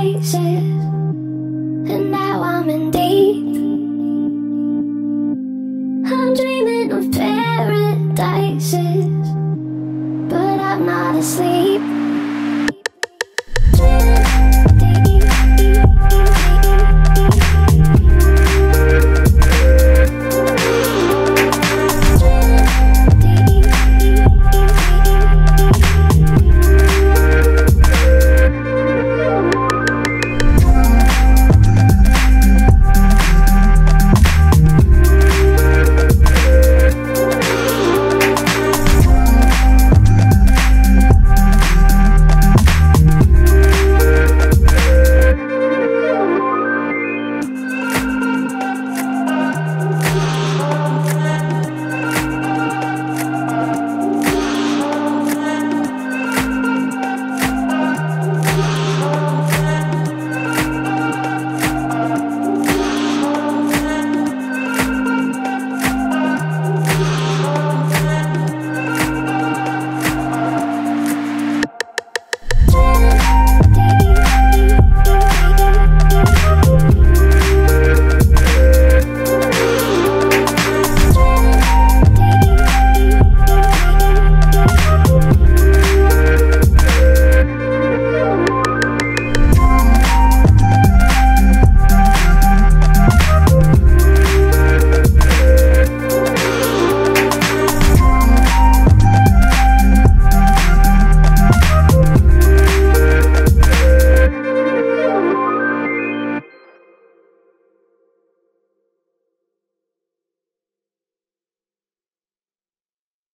places.